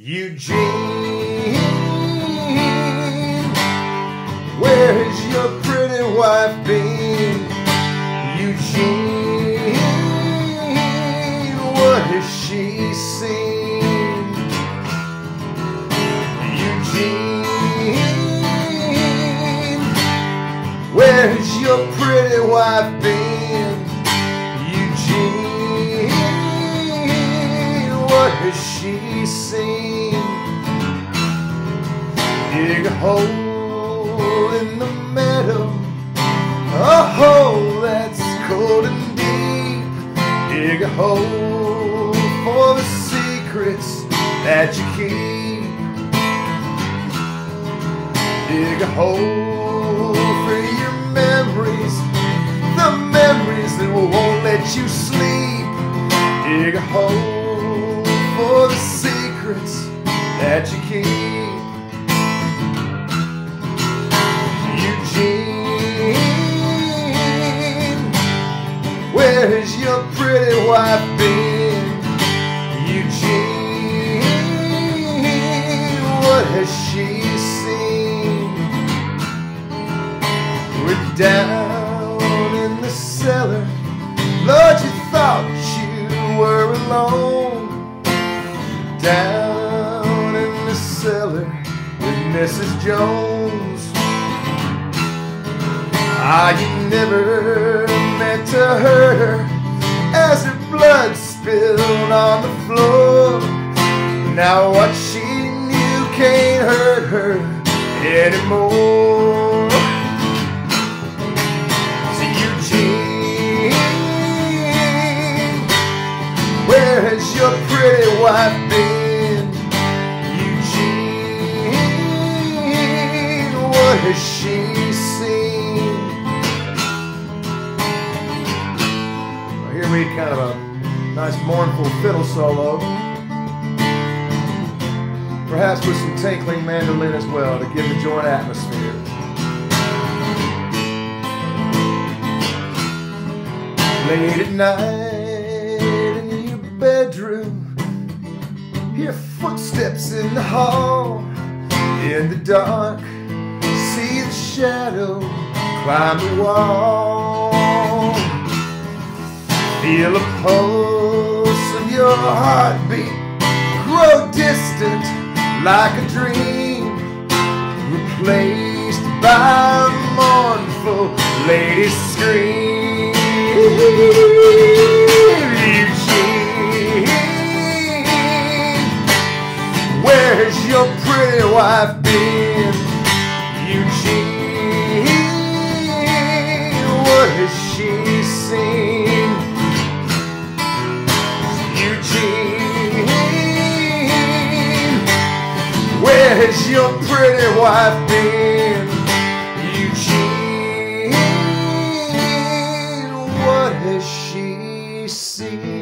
Eugene, where has your pretty wife been? Eugene, what has she seen? Eugene, where has your pretty wife been? Eugene, what has she seen? Dig a hole in the meadow, a hole that's cold and deep. Dig a hole for the secrets that you keep. Dig a hole for your memories, the memories that won't let you sleep. Dig a hole for the secrets that you keep. Where has your pretty wife been? Eugene, what has she seen? We're down in the cellar. Lord, you thought you were alone. Down in the cellar with Mrs. Jones. Ah, you never meant to hurt her as her blood spilled on the floor. Now what she knew can't hurt her anymore. So Eugene, where has your pretty wife been? Eugene, what has she seen? Kind of a nice mournful fiddle solo, perhaps with some tinkling mandolin as well to give the joint atmosphere. Late at night in your bedroom, hear footsteps in the hall. In the dark, see the shadow climb the wall. Feel a pulse of your heartbeat grow distant like a dream, replaced by a mournful lady's scream. Eugene, where has your pretty wife been? Eugene, what has she seen? Where has your pretty wife been? Eugene, what has she seen?